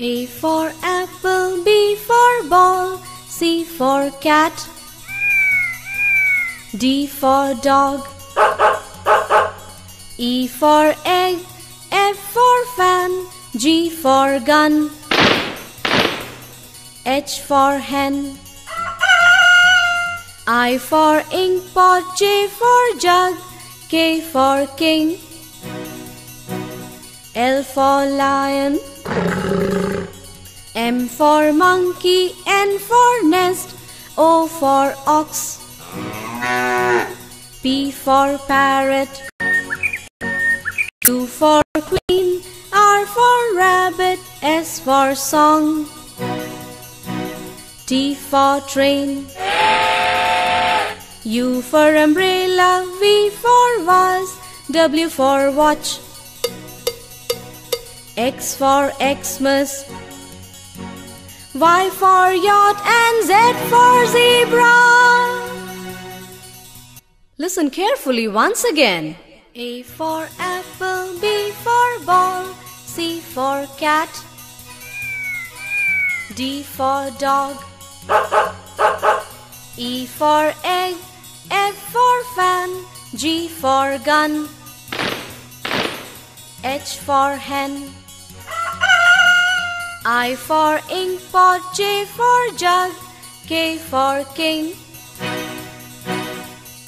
A for apple, B for ball, C for cat, D for dog, E for egg, F for fan, G for gun, H for hen, I for ink pot, J for jug, K for king, L for lion, M for monkey, N for nest, O for ox, P for parrot, Q for queen, R for rabbit, S for song, T for train, U for umbrella, V for vase, W for watch, X for Xmas, Y for yacht, and Z for zebra. Listen carefully once again. A for apple, B for ball, C for cat, D for dog, E for egg, F for fan, G for gun, H for hen, I for ink pot, J for jug, K for king,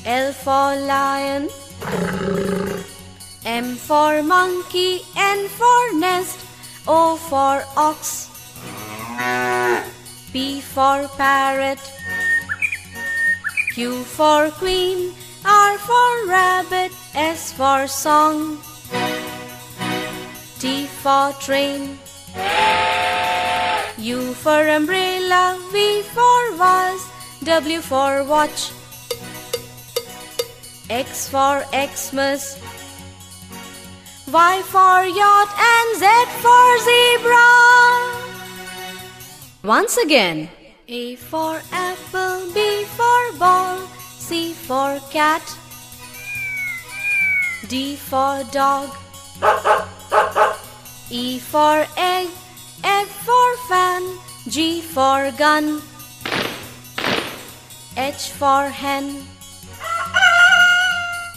L for lion, M for monkey, N for nest, O for ox, P for parrot, Q for queen, R for rabbit, S for song, T for train, U for umbrella, V for vase, W for watch, X for Xmas, Y for yacht, and Z for zebra. Once again. A for apple, B for ball, C for cat, D for dog, E for egg, F for fan, G for gun, H for hen,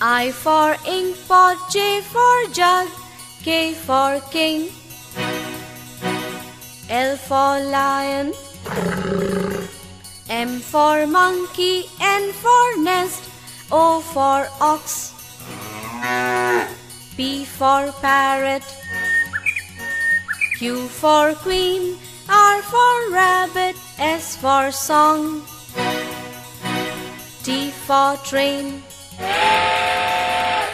I for ink pot, J for jug, K for king, L for lion, M for monkey, N for nest, O for ox, P for parrot, Q for queen, R for rabbit, S for song, T for train,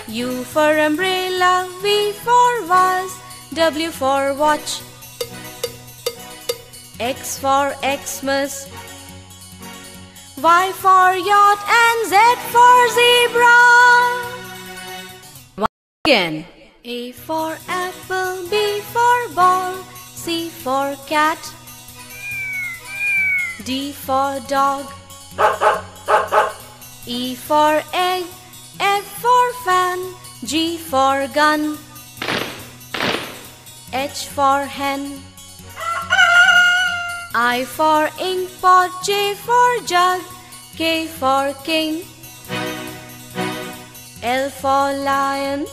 U for umbrella, V for vase, W for watch, X for Xmas, Y for yacht, and Z for zebra. Once again. A for apple, B for ball, C for cat, D for dog, E for egg, F for fan, G for gun, H for hen, I for ink pot, J for jug, K for king, L for lion,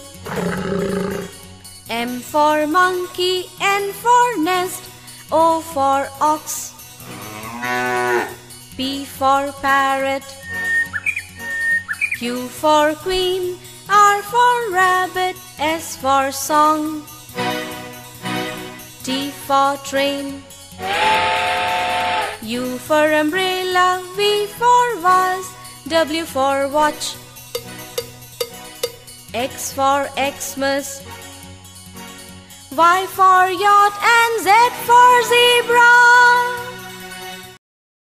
M for monkey, N for nest, O for ox, P for parrot, Q for queen, R for rabbit, S for song, T for train, U for umbrella, V for vase, W for watch, X for Xmas, Y for yacht, and Z for zebra.